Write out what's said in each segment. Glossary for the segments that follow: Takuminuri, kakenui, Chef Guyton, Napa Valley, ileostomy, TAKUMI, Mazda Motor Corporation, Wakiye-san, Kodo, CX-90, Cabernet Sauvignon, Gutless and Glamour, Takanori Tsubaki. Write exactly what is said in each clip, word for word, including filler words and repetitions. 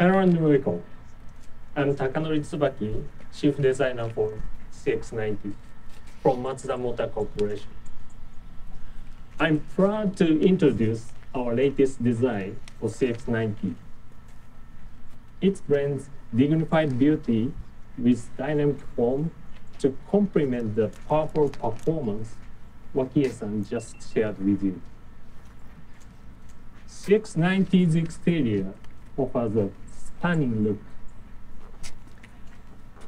Hello and welcome. I'm Takanori Tsubaki, Chief Designer for C X ninety from Mazda Motor Corporation. I'm proud to introduce our latest design for C X ninety. It blends dignified beauty with dynamic form to complement the powerful performance Wakiye-san just shared with you. C X ninety's exterior offers a stunning look.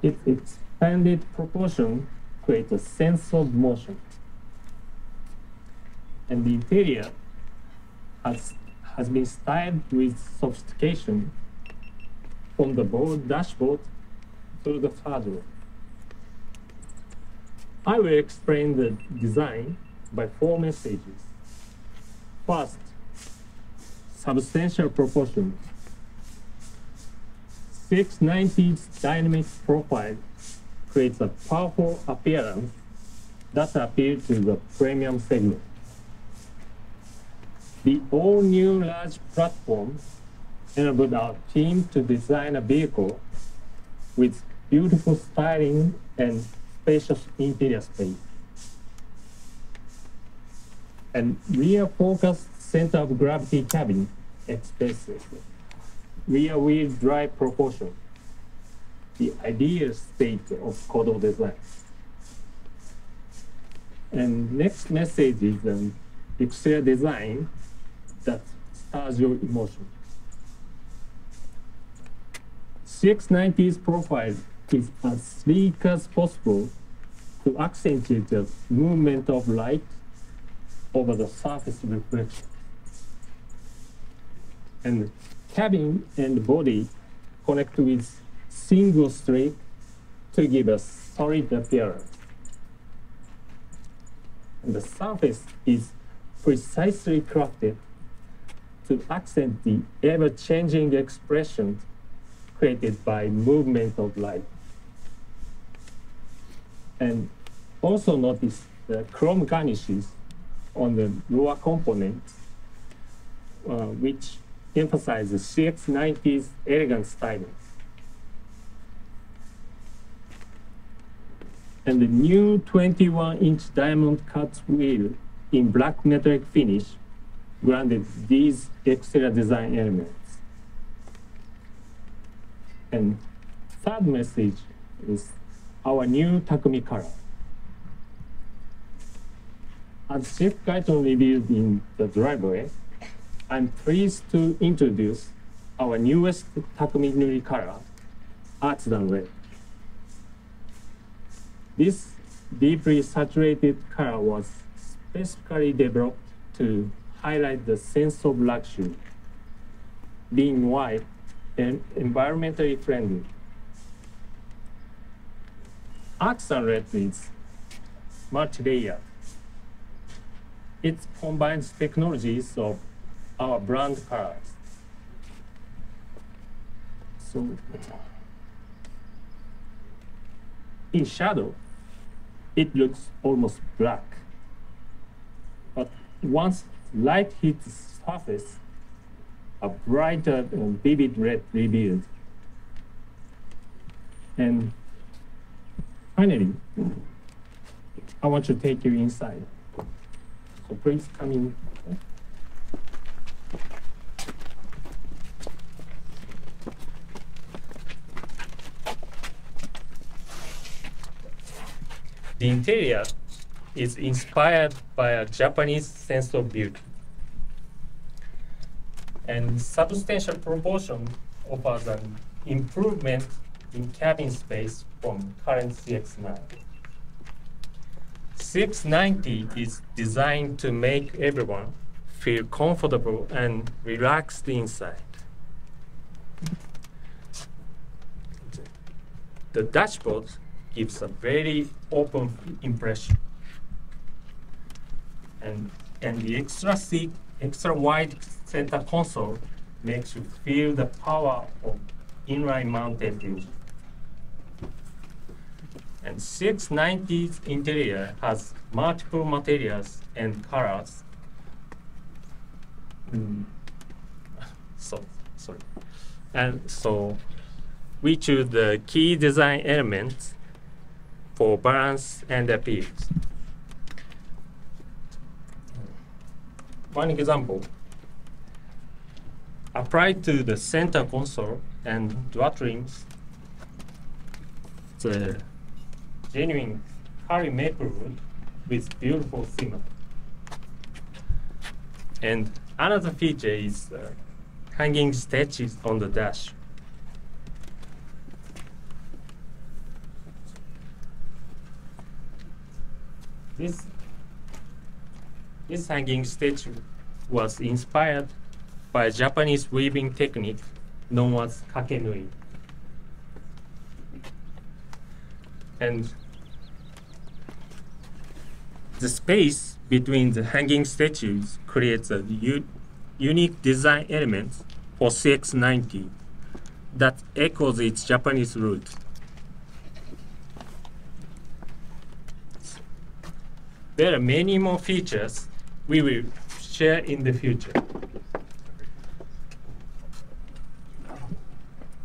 Its expanded proportion creates a sense of motion. And the interior has, has been styled with sophistication from the broad dashboard to the furrow. I will explain the design by four messages. First, substantial proportion. C X ninety's dynamic profile creates a powerful appearance that appeals to the premium segment. The all-new large platform enabled our team to design a vehicle with beautiful styling and spacious interior space. And rear-focused center of gravity cabin expresses rear-wheel drive proportion, the ideal state of Kodo design. And next message is an exterior design that stirs your emotion. C X ninety's profile is as sleek as possible to accentuate the movement of light over the surface reflection. And cabin and body connect with single strip to give a solid appearance. And the surface is precisely crafted to accent the ever-changing expression created by movement of light. And also notice the chrome garnishes on the lower component, uh, which emphasizes C X ninety's elegant styling. And the new twenty-one inch diamond cut wheel in black metallic finish granted these exterior design elements. And third message is our new Takumi color. As Chef Guyton revealed in the driveway, I'm pleased to introduce our newest Takuminuri color, Artisan Red. This deeply saturated color was specifically developed to highlight the sense of luxury, being white and environmentally friendly. Artisan Red is multi-layered. It combines technologies of our brand colors. So, in shadow, it looks almost black. But once light hits the surface, a brighter and vivid red revealed. And finally, I want to take you inside. So please come in. The interior is inspired by a Japanese sense of beauty. And substantial proportion offers an improvement in cabin space from current C X nine. C X ninety is designed to make everyone feel comfortable and relaxed inside. The dashboard gives a very open impression. And, and the extra seat, extra wide center console makes you feel the power of inline mounted engine. And C X ninety's interior has multiple materials and colors. Mm. So, sorry. And so we choose the key design elements for balance and appeal. One example, applied to the center console and door trims, the genuine Harry maple wood with beautiful shimmer. And another feature is uh, hanging stitches on the dash. This, this hanging stitch was inspired by a Japanese weaving technique known as kakenui. And the space between the hanging statues creates a u unique design element for C X ninety that echoes its Japanese roots. There are many more features we will share in the future.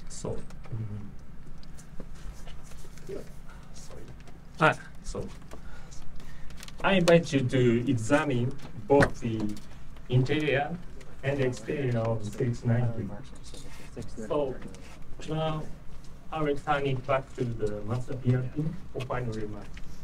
So, mm-hmm. ah, so I invite you to examine both the interior and exterior of C X ninety. So now I will turn it back to the Master P R P for final remarks.